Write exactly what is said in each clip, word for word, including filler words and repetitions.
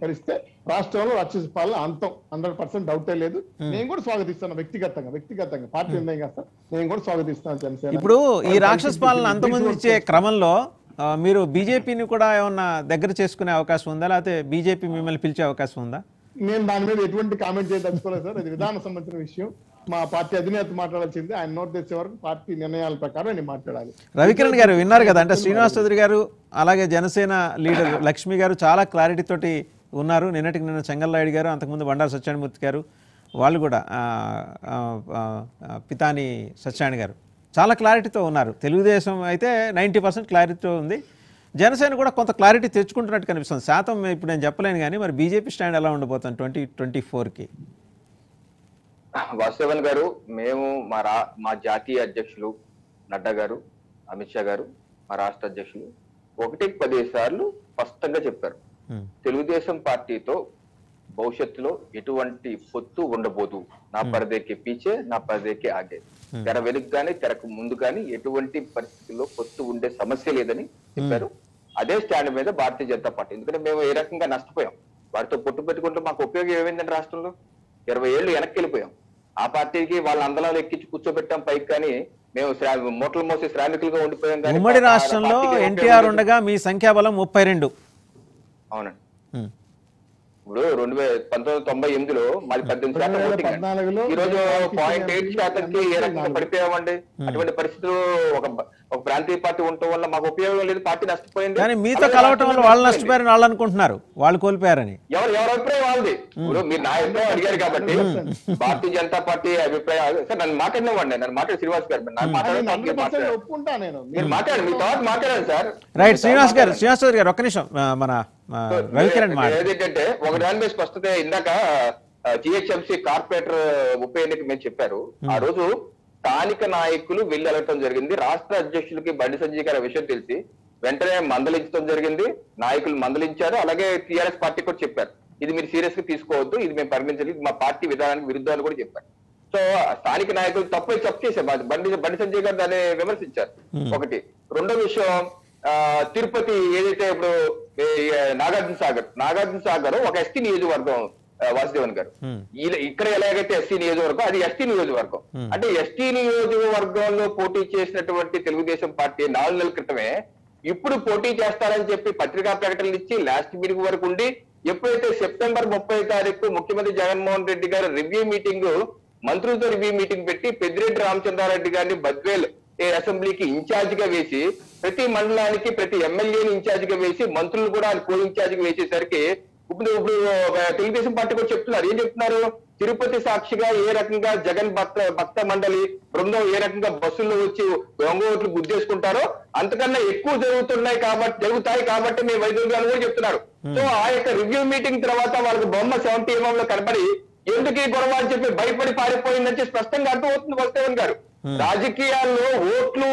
పరిస్తే రాష్ట్రంలో రాక్షస పాలన అంతం హండ్రెడ్ పర్సెంట్ డౌటే లేదు. నేను కూడా స్వాగతిస్తాను వ్యక్తిగతంగా వ్యక్తిగతంగా పార్టీ నిర్ణయం కాస్త నేను కూడా స్వాగతిస్తాను జనసేన. ఇప్పుడు ఈ రాక్షస పాలన అంతమొందించే క్రమంలో మీరు బీజేపీని కూడా ఏమన్నా దగ్గర చేసుకునే అవకాశం ఉందా, లేకపోతే బీజేపీ మిమ్మల్ని పిలిచే అవకాశం ఉందా? నేను దాని మీద ఎటువంటి కామెంట్ చేయదలుచుకోలేదు సార్. అది విధానం సంబంధించిన విషయం. మా పార్టీ అధినేత మాట్లాడాల్సింది, ఆయన నోట్ తెచ్చే వరకు పార్టీ నిర్ణయాల ప్రకారం నేను మాట్లాడాలి. రవికిరణ్ గారు విన్నారు కదా, అంటే శ్రీనివాస్ చౌదరి గారు అలాగే జనసేన లీడర్ లక్ష్మి గారు చాలా క్లారిటీ తోటి ఉన్నారు. నిన్నటికి నిన్న చెంగల్నాయుడు గారు, అంతకుముందు బండారు సత్యనారాయణమూర్తి గారు, వాళ్ళు కూడా పితాని సత్యనారాయణ గారు చాలా క్లారిటీతో ఉన్నారు. తెలుగుదేశం అయితే నైంటీ పర్సెంట్ క్లారిటీతో ఉంది. జనసేన కూడా కొంత క్లారిటీ తెచ్చుకుంటున్నట్టు కనిపిస్తుంది. శాతం ఇప్పుడు నేను చెప్పలేను, కానీ మరి బీజేపీ స్టాండ్ ఎలా ఉండబోతుంది ట్వంటీ ట్వంటీ ఫోర్కి? వాసుదేవన్ గారు, మేము మా రా మా జాతీయ అధ్యక్షులు నడ్డా గారు, అమిత్ షా గారు, మా రాష్ట్ర అధ్యక్షులు ఒకటి పది సార్లు స్పష్టంగా చెప్పారు, తెలుగుదేశం పార్టీతో భవిష్యత్తులో ఎటువంటి పొత్తు ఉండబోదు. నా పరదేకి పీచే నా పరదేకి ఆగే, తెర వెనుక గానీ తెరకు ముందు కానీ ఎటువంటి పరిస్థితుల్లో పొత్తు ఉండే సమస్య లేదని చెప్పారు. అదే స్టాండ్ మీద భారతీయ జనతా పార్టీ, ఎందుకంటే మేము ఏ రకంగా నష్టపోయాం వారితో పొట్టు పెట్టుకుంటే, మాకు ఉపయోగం ఏమైందండి? రాష్ట్రంలో ఇరవై ఏళ్ళు వెనక్కి వెళ్ళిపోయాం. ఆ పార్టీకి వాళ్ళ అందలాలు ఎక్కించి కూర్చోబెట్టాం పైకి, కానీ మేము మూటలు మోసే శ్రామికులుగా ఉండిపోయాం. కానీ ఉమ్మడి రాష్ట్రంలో ఎన్టీఆర్ ఉండగా మీ సంఖ్యాబలం ముప్పై రెండు అవునండి. ఇప్పుడు రెండు వేల పంతొమ్మిది తొంభై ఎనిమిదిలో మాది పద్దెనిమిది శాతం ఓటింగ్, ఈ రోజు పాయింట్ ఎయిట్ శాతంకి ఏ రకంగా పడిపోయామండి. అటువంటి పరిస్థితులు ఒక ఒక ప్రాంతీయ పార్టీ ఉండటం వల్ల మాకు ఉపయోగం లేదు, పార్టీ నష్టపోయింది. కానీ మీతో కలవటం వల్ల వాళ్ళు నష్టపోయారని వాళ్ళు అనుకుంటున్నారు, వాళ్ళు కోల్పోయారని. ఎవరు ఎవరి అభిప్రాయం వాళ్ళది. ఇప్పుడు మీరు నా అభిప్రాయం అడిగారు కాబట్టి భారతీయ జనతా పార్టీ అభిప్రాయం సార్, నన్ను మాట్లాడినవ్వండి, నన్ను మాట్లాడి శ్రీనివాస్ గారు మీరు మాట్లాడండి, మీ తర్వాత మాట్లాడాను సార్. రైట్ శ్రీనివాస్ గారు, శ్రీనివాస్ గారు ఒక్క నిమిషం, మన ఏదేంటంటే ఒక దాని మీద స్పష్టత. ఇందాక జిహెచ్ఎంసీ కార్పొరేటర్ ఉప ఎన్నిక మేము చెప్పారు, ఆ రోజు స్థానిక నాయకులు వెళ్ళి వెళ్ళటం జరిగింది. రాష్ట్ర అధ్యక్షులకి బండి సంజయ్ గారి విషయం తెలిసి వెంటనే మందలించడం జరిగింది, నాయకులు మందలించారు. అలాగే టీఆర్ఎస్ పార్టీ కూడా చెప్పారు, ఇది మీరు సీరియస్ గా తీసుకోవద్దు, ఇది మేము పరిగణించాలి, మా పార్టీ విధానానికి విరుద్ధాలు కూడా చెప్పారు. సో స్థానిక నాయకులు తప్పు తప్పు చేశారు, బండి బండి సంజయ్ గారు దాన్ని విమర్శించారు. ఒకటి. రెండో విషయం, తిరుపతి ఏదైతే ఇప్పుడు నాగార్జున సాగర్ నాగార్జున సాగర్ ఒక ఎస్టీ నియోజకవర్గం వాసుదేవన్ గారు, ఇక్కడ ఎలాగైతే ఎస్టీ నియోజకవర్గం అది ఎస్టీ నియోజకవర్గం. అంటే ఎస్టీ నియోజకవర్గంలో పోటీ చేసినటువంటి తెలుగుదేశం పార్టీ నాలుగు నెలల క్రితమే ఇప్పుడు పోటీ చేస్తారని చెప్పి పత్రికా ప్రకటనలు ఇచ్చి లాస్ట్ మీటింగ్ వరకు ఉండి, ఎప్పుడైతే సెప్టెంబర్ ముప్పై తారీఖు ముఖ్యమంత్రి జగన్మోహన్ రెడ్డి గారు రివ్యూ మీటింగ్, మంత్రులతో రివ్యూ మీటింగ్ పెట్టి పెద్దిరెడ్డి రామచంద్రారెడ్డి గారిని బద్వేల్ అసెంబ్లీకి ఇన్ఛార్జ్ గా వేసి, ప్రతి మండలానికి ప్రతి ఎమ్మెల్యేని ఇన్ఛార్జ్ గా వేసి, మంత్రులు కూడా ఆయన కో ఇన్ఛార్జ్ గా వేసేసరికి ఇప్పుడు ఇప్పుడు తెలుగుదేశం పార్టీ కూడా చెప్తున్నారు. ఏం చెప్తున్నారు? తిరుపతి సాక్షిగా ఏ రకంగా జగన్ భక్త భక్త మండలి బృందం ఏ రకంగా బస్సుల్లో వచ్చి ఒంగోట్లు గుద్దేసుకుంటారో అంతకన్నా ఎక్కువ జరుగుతున్నాయి కాబట్టి జరుగుతాయి కాబట్టి మేము వైద్యులు కూడా చెప్తున్నారు. సో ఆ యొక్క రివ్యూ మీటింగ్ తర్వాత వాళ్ళకి బొమ్మ సెవెంటీ ఎంఎం లో కనబడి ఎందుకు ఈ గొడవ అని చెప్పి భయపడి పారిపోయిందని స్పష్టంగా అర్థమవుతుంది. వాసుదేవన్ గారు, రాజకీయాల్లో ఓట్లు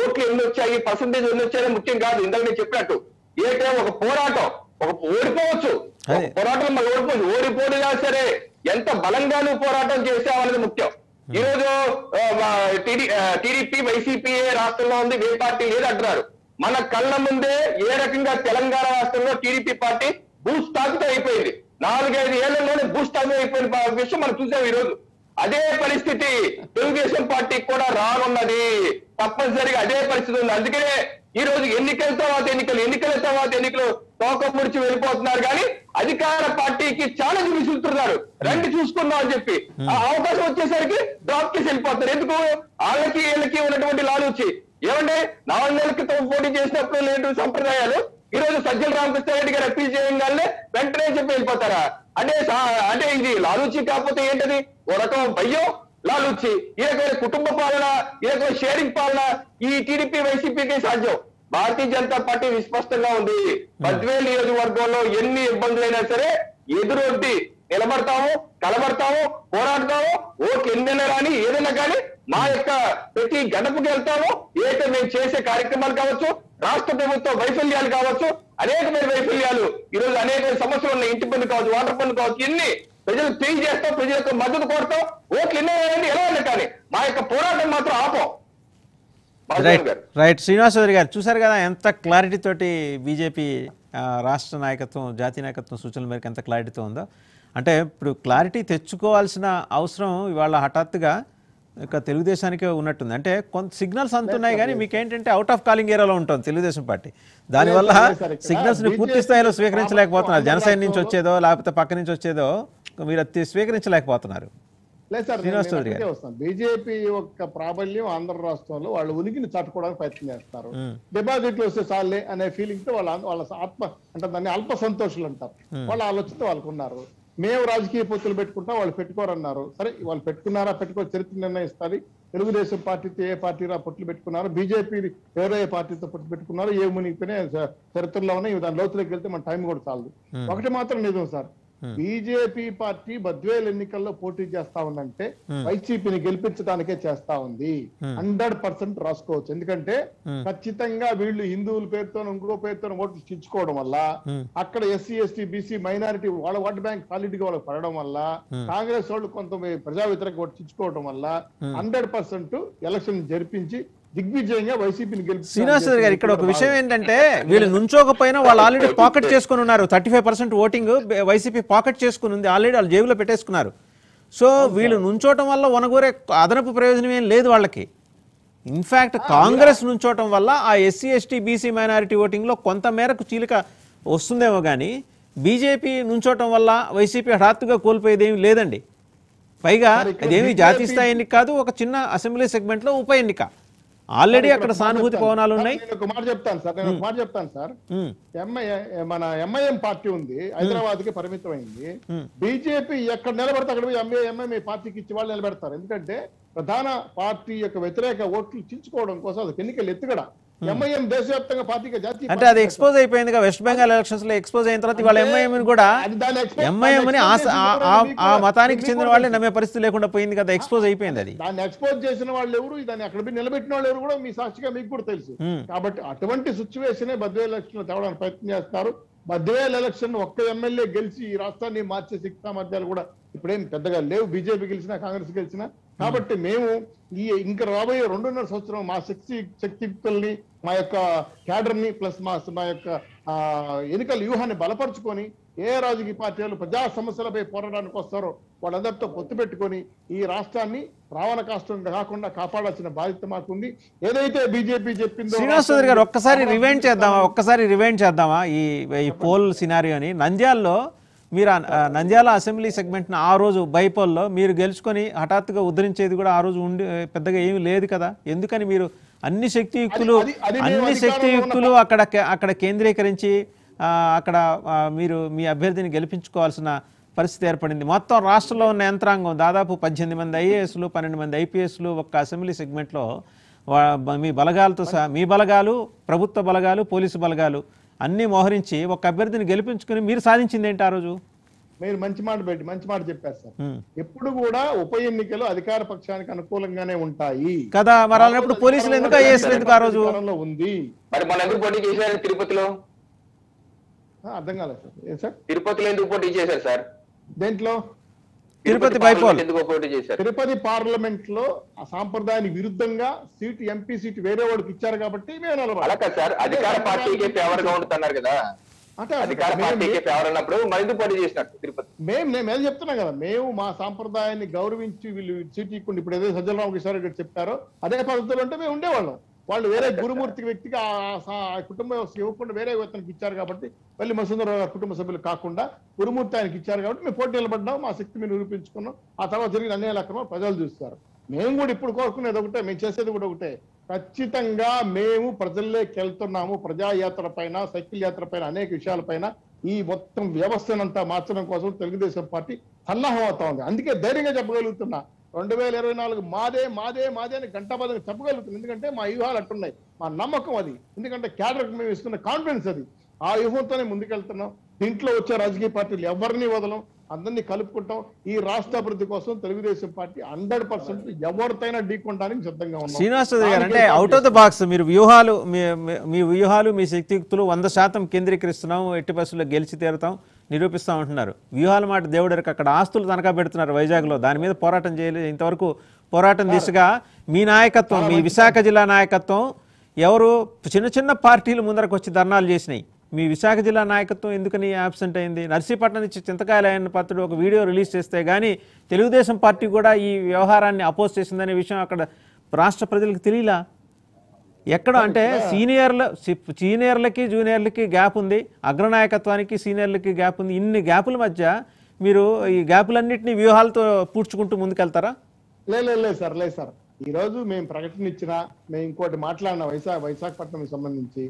ఓట్లు ఎన్ని వచ్చాయి, పర్సంటేజ్ ఎన్ని వచ్చాయో ముఖ్యం కాదు. ఇందాక నేను చెప్పినట్టు ఏంటంటే ఒక పోరాటం, ఒక ఓడిపోవచ్చు, పోరాటం మరి ఓడిపోవచ్చు, ఓడిపోయినా సరే ఎంత బలంగా నువ్వు పోరాటం చేసావనేది ముఖ్యం. ఈ రోజు టీడీపీ వైసీపీ రాష్ట్రంలో ఉంది, ఏ పార్టీ లేదు అంటున్నారు. మన కళ్ళ ముందే ఏ రకంగా తెలంగాణ రాష్ట్రంలో టీడీపీ పార్టీ భూస్థాపితం అయిపోయింది, నాలుగైదు ఏళ్లలోనే భూస్థాపితం అయిపోయిన విషయం మనం చూసాం. ఈ రోజు అదే పరిస్థితి తెలుగుదేశం పార్టీ కూడా రానున్నది, తప్పనిసరిగా అదే పరిస్థితి ఉంది. అందుకనే ఈ రోజు ఎన్నికల తర్వాత ఎన్నికలు ఎన్నికల తర్వాత ఎన్నికలు తోక ముడిచి వెళ్ళిపోతున్నారు, కానీ అధికార పార్టీకి చాలా విసురుతున్నారు, రండి చూసుకుందాం అని చెప్పి. ఆ అవకాశం వచ్చేసరికి డ్రాప్ చేసి వెళ్ళిపోతున్నారు. ఎందుకు? వాళ్ళకి వీళ్ళకి ఉన్నటువంటి లాలూచి ఏమంటే నాలుగు నెలల క్రితం పోటీ చేసినప్పుడు లేని సంప్రదాయాలు ఈ రోజు సజ్జల రామకృష్ణ రెడ్డి గారు అప్పీల్ చేయగానే వెంటనే చెప్పి వెళ్ళిపోతారా? అంటే అంటే ఇది లాలూచి కాకపోతే ఏంటది? ఓ రకం భయం లాలూచి, ఈ రకమైన కుటుంబ పాలన, ఈ రకమైన షేరింగ్ పాలన ఈ టీడీపీ వైసీపీకి సాధ్యం. భారతీయ జనతా పార్టీ విస్పష్టంగా ఉంది, పద్వేలు నియోజకవర్గంలో ఎన్ని ఇబ్బందులైనా సరే ఎదురొడ్డి నిలబడతాము, కలబడతాము, పోరాడతాము, ఓట్లు ఎన్నైనా కానీ ఏదైనా కానీ మా యొక్క ప్రతి గడపకి వెళ్తాము. ఏదైతే మేము చేసే కార్యక్రమాలు కావచ్చు, రాష్ట్ర ప్రభుత్వ వైఫల్యాలు కావచ్చు, అనేకమైన వైఫల్యాలు ఈరోజు అనేకమైన సమస్యలు ఉన్నాయి, ఇంటి పన్ను కావచ్చు, వాటర్ పన్ను కావచ్చు, ఇన్ని ప్రజలు ఫీల్ చేస్తాం, ప్రజల యొక్క మద్దతు కోరుతాం, ఓట్లు ఎన్నో ఎలా ఉంది, కానీ మా యొక్క పోరాటం మాత్రం ఆపం. రైట్ రైట్ శ్రీనివాస్ చౌదరి గారు చూశారు కదా ఎంత క్లారిటీ తోటి బీజేపీ రాష్ట్ర నాయకత్వం, జాతీయ నాయకత్వం సూచనల మేరకు ఎంత క్లారిటీతో ఉందో, అంటే ఇప్పుడు క్లారిటీ తెచ్చుకోవాల్సిన అవసరం ఇవాళ హఠాత్తుగా ఇక తెలుగుదేశానికే ఉన్నట్టుంది. అంటే కొంత సిగ్నల్స్ అందుతున్నాయి కానీ మీకేంటంటే అవుట్ ఆఫ్ కాలింగ్ ఏరియాలో ఉంటుంది తెలుగుదేశం పార్టీ, దానివల్ల సిగ్నల్స్ని పూర్తి స్థాయిలో స్వీకరించలేకపోతున్నారు. జనసేన నుంచి వచ్చేదో లేకపోతే పక్క నుంచి వచ్చేదో మీరు స్వీకరించలేకపోతున్నారు. లేదు సార్, వస్తాను బీజేపీ యొక్క ప్రాబల్యం ఆంధ్ర రాష్ట్రంలో వాళ్ళు ఉనికిని చాటుకోవడానికి ప్రయత్నం చేస్తారు. డిపాజిట్లు వస్తే చాలే అనే ఫీలింగ్ తో వాళ్ళ వాళ్ళ ఆత్మ అంటే దాన్ని అల్ప సంతోషులు అంటారు. వాళ్ళు ఆలోచనతో వాళ్ళకున్నారు. మేము రాజకీయ పొత్తులు పెట్టుకుంటాం, వాళ్ళు పెట్టుకోరన్నారు. సరే, వాళ్ళు పెట్టుకున్నారా పెట్టుకో చరిత్ర నిర్ణయిస్తారు. తెలుగుదేశం పార్టీతో ఏ పార్టీరా పొత్తులు పెట్టుకున్నారు, బీజేపీ ఎవరో ఏ పార్టీతో పొత్తు పెట్టుకున్నారు, ఏ మునిగిపోయినా చరిత్రలో ఉన్నాయి. దాని లోతులోకి వెళ్తే మన టైం కూడా చాలదు. ఒకటి మాత్రం నిజం సార్, బీజేపీ పార్టీ బద్వేల్ ఎన్నికల్లో పోటీ చేస్తా ఉందంటే వైసీపీని గెలిపించడానికే చేస్తా ఉంది. హండ్రెడ్ పర్సెంట్ రాసుకోవచ్చు. ఎందుకంటే ఖచ్చితంగా వీళ్ళు హిందువుల పేరుతో ఇంకో పేరుతో ఓట్లు తెచ్చుకోవడం వల్ల, అక్కడ ఎస్సీ ఎస్టీ బీసీ మైనారిటీ వాళ్ళ ఓట్ బ్యాంక్ సాలిడ్ గా వాళ్ళకి పడడం వల్ల, కాంగ్రెస్ వాళ్ళు కొంత ప్రజా వ్యతిరేక ఓట్లు తెచ్చుకోవడం వల్ల హండ్రెడ్ పర్సెంట్ ఎలక్షన్ జరిపించి దిగ్విజయంగా వైసీపీని గెలిపి. శ్రీనివాసరావు గారు, ఇక్కడ ఒక విషయం ఏంటంటే వీళ్ళు నుంచోకపోయినా వాళ్ళు ఆల్రెడీ పాకెట్ చేసుకుని ఉన్నారు. Thirty five percent voting YCP pocket చేసుకుని ఉంది ఆల్రెడీ, వాళ్ళు జేబులో పెట్టేసుకున్నారు. సో వీళ్ళు నుంచోవటం వల్ల వనగోరే అదనపు ప్రయోజనం ఏం లేదు వాళ్ళకి. ఇన్ఫ్యాక్ట్ కాంగ్రెస్ నుంచోవటం వల్ల ఆ ఎస్సీ ఎస్టీ బీసీ మైనారిటీ ఓటింగ్లో కొంత మేరకు చీలిక వస్తుందేమో కానీ బీజేపీ నుంచోవటం వల్ల వైసీపీ హఠాత్తుగా కోల్పోయేది ఏమి లేదండి. పైగా అదేమి జాతీయ స్థాయి ఎన్నిక కాదు, ఒక చిన్న అసెంబ్లీ సెగ్మెంట్లో ఉప ఎన్నిక. ఆల్రెడీ అక్కడ సానుభూతి పవనాలు ఉన్నాయి. నేను మాట చెప్తాను సార్, నేను మాట చెప్తాను సార్ మన ఎంఐఎం పార్టీ ఉంది, హైదరాబాద్ కి పరిమితమైంది. బీజేపీ ఎక్కడ నిలబడతా అక్కడ ఎంఐఎం పార్టీకి ఇచ్చి వాళ్ళు నిలబెడతారు. ఎందుకంటే ప్రధాన పార్టీ యొక్క వ్యతిరేక ఓట్లు చించుకోవడం కోసం అది ఎన్నికలు ఎత్తుగడ ఎంఐఎం దేశవ్యాప్తంగా పార్టీగా జాతీయ అంటే అది ఎక్స్పోజ్ అయిపోయింది. వెస్ట్ బెంగాల్ ఎలక్షన్స్ లో ఎక్స్పోజ్ అయిన తర్వాత ఇవాళ ఎంఐఎం కూడా ఎంఐఎం అని ఆ మతానికి చెందిన వాళ్ళే నమ్మే పరిస్థితి లేకుండా పోయింది కదా, ఎక్స్పోజ్ అయిపోయింది అది. దాన్ని ఎక్స్పోజ్ చేసిన వాళ్ళు ఎవరు, దాన్ని అక్కడ నిలబెట్టిన వాళ్ళు ఎవరు కూడా మీ సాక్షిగా మీకు కూడా తెలుసు. కాబట్టి అటువంటి సిచ్యువేషన్ బద్వేల్ ఎలక్షన్ లో తేవడానికి ప్రయత్నం చేస్తారు. బద్వేల్ ఎలక్షన్ ఒక్క ఎమ్మెల్యే గెలిచి ఈ రాష్ట్రాన్ని మార్చే శక్తి సామర్థ్యాలు కూడా ఇప్పుడేం పెద్దగా లేవు. బీజేపీ గెలిచినా కాంగ్రెస్ గెలిచినా కాబట్టి మేము ఈ ఇంకా రాబోయే రెండున్నర సంవత్సరం మా శక్తి శక్తియుక్తుల్ని మా యొక్క క్యాడర్ని ప్లస్ మా మా యొక్క ఎన్నికల వ్యూహాన్ని బలపరుచుకొని ఏ రాజకీయ పార్టీలు ప్రజా సమస్యలపై పోరాటానికి వస్తారో వాళ్ళందరితో పొత్తు పెట్టుకొని ఈ రాష్ట్రాన్ని రావణ కాష్టం కాకుండా కాపాడాల్సిన బాధ్యత మాకుంది. ఏదైతే బీజేపీ చెప్పిందో. శ్రీనివాసరావు గారు, ఒక్కసారి రివైండ్ చేద్దామా ఒక్కసారి రివైండ్ చేద్దామా ఈ ఈ పోల్ సినారియోని. నంద్యాలలో మీరు నంద్యాల అసెంబ్లీ సెగ్మెంట్ని ఆ రోజు బైపోల్లో మీరు గెలుచుకొని హఠాత్తుగా ఉద్ధరించేది కూడా ఆ రోజు ఉండి పెద్దగా ఏమీ లేదు కదా. ఎందుకని మీరు అన్ని శక్తియుక్తులు అన్ని శక్తియుక్తులు అక్కడ అక్కడ కేంద్రీకరించి అక్కడ మీరు మీ అభ్యర్థిని గెలిపించుకోవాల్సిన పరిస్థితి ఏర్పడింది. మొత్తం రాష్ట్రంలో ఉన్న యంత్రాంగం దాదాపు పద్దెనిమిది మంది ఐఏఎస్లు, పన్నెండు మంది ఐపీఎస్లు ఒక్క అసెంబ్లీ సెగ్మెంట్లో మీ బలగాలతో సహా మీ బలగాలు, ప్రభుత్వ బలగాలు, పోలీసు బలగాలు అన్నీ మోహరించి ఒక అభ్యర్థిని గెలిపించుకుని మీరు సాధించింది ఏంటి ఆ రోజు? మీరు మంచి మాట పెట్టి మంచి మాట చెప్పారు సార్. ఎప్పుడు కూడా ఉప ఎన్నికలు అధికార పక్షానికి అనుకూలంగానే ఉంటాయి కదా. మరి అలాంటప్పుడు పోలీసులు ఎందుకు ఐఏఎస్లు ఎందుకు ఆ రోజు ఉంది? మరి మనం ఎందుకు పోటీ చేశారు తిరుపతిలో? అర్థం కాలేదు సార్. తిరుపతిలో ఎందుకు పోటీ చేశారు సార్? దేంట్లో? తిరుపతి బైపోల్ తిరుపతి పార్లమెంట్ లో సాంప్రదాయానికి విరుద్ధంగా సీటు ఎంపీ సీటు వేరే వాడికి ఇచ్చారు కాబట్టి అధికార పార్టీకి ఫేవర్ గా ఉంటున్నారు కదా. అంటే అధికార పార్టీకి ఫేవర్ అన్నప్పుడు మరింత పోటీ చేసినట్టు తిరుపతి. మేము మేము చెప్తున్నాం కదా, మేము మా సాంప్రదాయాన్ని గౌరవించి వీళ్ళు సీటు ఇవ్వకుండా ఇప్పుడు ఏదో సజ్జలరామకృష్ణారెడ్డి గారు చెప్పారో అదే పద్ధతిలో ఉంటే మేము ఉండేవాళ్ళం. వాళ్ళు వేరే గురుమూర్తి వ్యక్తికి కుటుంబం ఇవ్వకుండా వేరే వ్యక్తికి ఇచ్చారు కాబట్టి, మళ్ళీ మసూందరరావు గారు కుటుంబ సభ్యులు కాకుండా గురుమూర్తి ఆయనకి ఇచ్చారు కాబట్టి మేము పోటీ నిలబడ్డాం, మా శక్తి మేము నిరూపించుకున్నాం. ఆ తర్వాత జరిగిన అన్యాయ అక్రమాలు ప్రజలు చూస్తారు. మేము కూడా ఇప్పుడు కోరుకునేది ఒకటే, మేము చేసేది కూడా ఒకటే. ఖచ్చితంగా మేము ప్రజల్లోకి వెళ్తున్నాము. ప్రజాయాత్ర పైన, సైకిల్ యాత్ర పైన, అనేక విషయాలపైన ఈ మొత్తం వ్యవస్థనంతా మార్చడం కోసం తెలుగుదేశం పార్టీ సన్నాహం అవుతా ఉంది. అందుకే ధైర్యంగా చెప్పగలుగుతున్నా, రెండు వేల ఇరవై నాలుగు మాదే మాదే మాదే అని గంటాబాద్ చెప్పగలుగుతుంది. ఎందుకంటే మా వ్యూహాలు అట్టున్నాయి, మా నమ్మకం అది. ఎందుకంటే క్యాడర్కి మేము ఇస్తున్న కాన్ఫిడెన్స్ అది. ఆ వ్యూహంతోనే ముందుకెళ్తున్నాం. దీంట్లో వచ్చే రాజకీయ పార్టీలు ఎవరిని వదలం, అందరినీ కలుపుకుంటాం. ఈ రాష్ట్ర అభివృద్ధి కోసం తెలుగుదేశం పార్టీ హండ్రెడ్ పర్సెంట్ ఎవరితోనైనా ఢీకొనడానికి సిద్ధంగా ఉన్నాం. శ్రీనివాసరావు గారు, అంటే అవుట్ ఆఫ్ ద బాక్స్ మీరు వ్యూహాలు మీ వ్యూహాలు మీ శక్తియుక్తులు వంద శాతం కేంద్రీకరిస్తున్నాం, ఎట్టి బస్సులో గెలిచి తీరుతాం నిరూపిస్తాం అంటున్నారు. వ్యూహాల మాట దేవుడరికి అక్కడ ఆస్తులు తనఖా పెడుతున్నారు వైజాగ్లో, దాని మీద పోరాటం చేయలేదు ఇంతవరకు. పోరాటం దిశగా మీ నాయకత్వం, మీ విశాఖ జిల్లా నాయకత్వం ఎవరు చిన్న చిన్న పార్టీలు ముందరకు వచ్చి ధర్నాలు చేసినాయి, మీ విశాఖ జిల్లా నాయకత్వం ఎందుకని యాబ్సెంట్ అయింది? నర్సీపట్నం నుంచి చింతకాయల ఆయన పత్రుడు ఒక వీడియో రిలీజ్ చేస్తే కానీ తెలుగుదేశం పార్టీ కూడా ఈ వ్యవహారాన్ని అపోజ్ చేసిందనే విషయం అక్కడ రాష్ట్ర ప్రజలకు తెలియలా. ఎక్కడ అంటే సీనియర్ల సీనియర్లకి జూనియర్లకి గ్యాప్ ఉంది, అగ్రనాయకత్వానికి సీనియర్లకి గ్యాప్ ఉంది. ఇన్ని గ్యాపుల మధ్య మీరు ఈ గ్యాపులన్నింటినీ వ్యూహాలతో పూడ్చుకుంటూ ముందుకెళ్తారా? లేదు సార్, లేదు సార్. ఈరోజు మేము ప్రకటన ఇచ్చినా మేము ఇంకోటి మాట్లాడినా వైశాఖ వైశాఖపట్నం సంబంధించి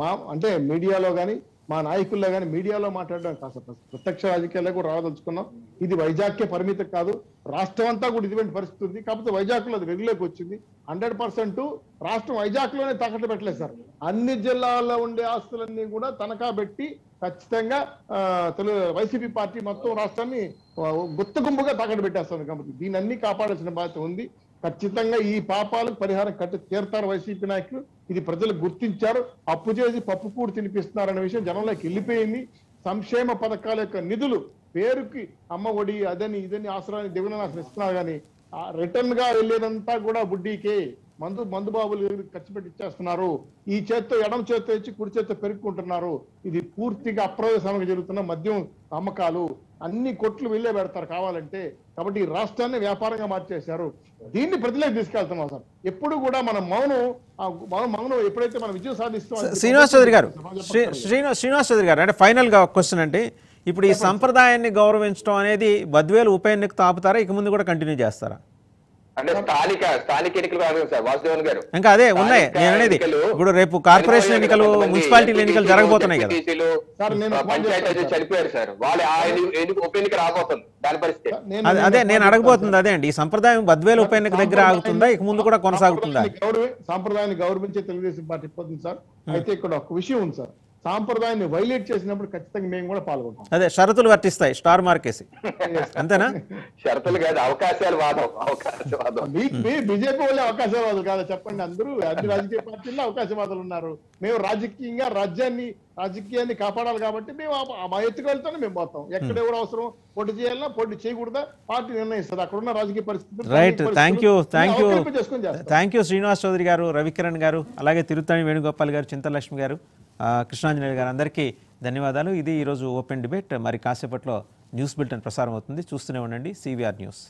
మా అంటే మీడియాలో కానీ మా నాయకుల్లో కానీ మీడియాలో మాట్లాడడం కాస్త ప్రత్యక్ష రాజకీయాల్లో కూడా రావదలుచుకున్నాం. ఇది వైజాగ్కే పరిమితం కాదు, రాష్ట్రం అంతా కూడా ఇటువంటి పరిస్థితి ఉంది. కాకపోతే వైజాగ్లో అది వెలుగులోకి వచ్చింది. హండ్రెడ్ పర్సెంట్ రాష్ట్రం వైజాగ్లోనే తాకట్టు పెట్టలేదు సార్. అన్ని జిల్లాల్లో ఉండే ఆస్తులన్నీ కూడా తనఖా పెట్టి ఖచ్చితంగా తెలుగు వైసీపీ పార్టీ మొత్తం రాష్ట్రాన్ని గుత్త గుంపుగా తాకట్టు పెట్టేస్తుంది. కాబట్టి దీన్ని అన్ని కాపాడాల్సిన బాధ్యత ఉంది. ఖచ్చితంగా ఈ పాపాలకు పరిహారం కట్టి తీరుతారు వైసీపీ నాయకులు. ఇది ప్రజలు గుర్తించారు. అప్పు చేసి పప్పు కూడు తినిపిస్తున్నారనే విషయం జనంలోకి వెళ్ళిపోయింది. సంక్షేమ పథకాల యొక్క నిధులు పేరుకి అమ్మ ఒడి అదని ఇదని ఆశ్రయాన్ని దిగునాశనం ఇస్తున్నారు కానీ రిటర్న్ గా వెళ్ళేదంతా కూడా బుడ్డీకే మందు మందు బాబులు ఖర్చు పెట్టి ఇచ్చేస్తున్నారు. ఈ చేత్తో ఎడమ చేత్తో ఇచ్చి కుడి చేత్తో పెరుక్కుంటున్నారు. ఇది పూర్తిగా అప్రవేశానికి జరుగుతున్న మద్యం అమ్మకాలు. అన్ని కొట్లు వెళ్ళే పెడతారు కావాలంటే. కాబట్టి ఈ రాష్ట్రాన్ని వ్యాపారంగా మార్చేశారు. దీన్ని ప్రజలకు తీసుకెళ్తున్నాం సార్. ఎప్పుడు కూడా మన మౌనం మౌనం ఎప్పుడైతే మనం విజయం సాధిస్తాం. శ్రీనివాస్ చౌదరి గారు శ్రీనివాస్ చౌదరి గారు అంటే ఫైనల్ గా క్వశ్చన్ అంటే ఇప్పుడు ఈ సంప్రదాయాన్ని గౌరవించడం అనేది బద్వేలు ఉప ఎన్నిక తాపుతారా, ఇక ముందు కూడా కంటిన్యూ చేస్తారా? అంటే స్థానిక స్థానిక ఎన్నికలు సార్ వాసుదేవన్ గారు ఇంకా అదే ఉన్నాయి. నేను అనేది ఇప్పుడు రేపు కార్పొరేషన్ ఎన్నికలు, మున్సిపాలిటీ ఎన్నికలు జరగబోతున్నాయి కదా. పంచాయతీ చనిపోయారు సార్, వాళ్ళు ఉప ఎన్నిక రాబోతుంది. దాని పరిస్థితి అదే నేను అడగబోతుంది. అదే అండి, ఈ సంప్రదాయం బద్వేలు ఉప ఎన్నిక దగ్గర ఆగుతుందా, ఇక ముందు కూడా కొనసాగుతుందా? సాంప్రదాయాన్ని గౌరవించే తెలుగుదేశం పార్టీ పోతుంది సార్. అయితే ఇక్కడ ఒక విషయం ఉంది సార్, సాంప్రదాయాన్ని వైలేట్ చేసినప్పుడు ఖచ్చితంగా మేము కూడా పాల్గొంటాం. అదే షరతులు వర్తిస్తాయి, స్టార్ మార్కేసి అంతేనా? షరతులు కాదు, అవకాశాలు వాదం. అవకాశవాదం బీజేపీ వాళ్ళే అవకాశవాదులు కాదా చెప్పండి? అందరూ అన్ని రాజకీయ పార్టీల్లో అవకాశవాదులు ఉన్నారు. మేము రాజకీయంగా రాజ్యాన్ని రాజకీయాన్ని కాపాడాలి కాబట్టి మేము మా ఎత్తుకెళ్తానే మేము పోతాం. ఎక్కడ ఎవరు అవసరం పోటీ చేయాలన్నా పోటీ చేయకూడదా పార్టీ నిర్ణయిస్తుంది, అక్కడ ఉన్న రాజకీయ పరిస్థితులు. Right, thank you thank you thank you Srinivas Chowdary గారు, రవికిరణ్ గారు, అలాగే తిరుతాని వేణుగోపాల్ గారు, చింతలక్ష్మి గారు, కృష్ణాంజనేయులు గారు, అందరికీ ధన్యవాదాలు. ఇది ఈరోజు ఓపెన్ డిబేట్. మరి కాసేపట్లో న్యూస్ బులెటిన్ ప్రసారం అవుతుంది. చూస్తూనే ఉండండి సివిఆర్ న్యూస్.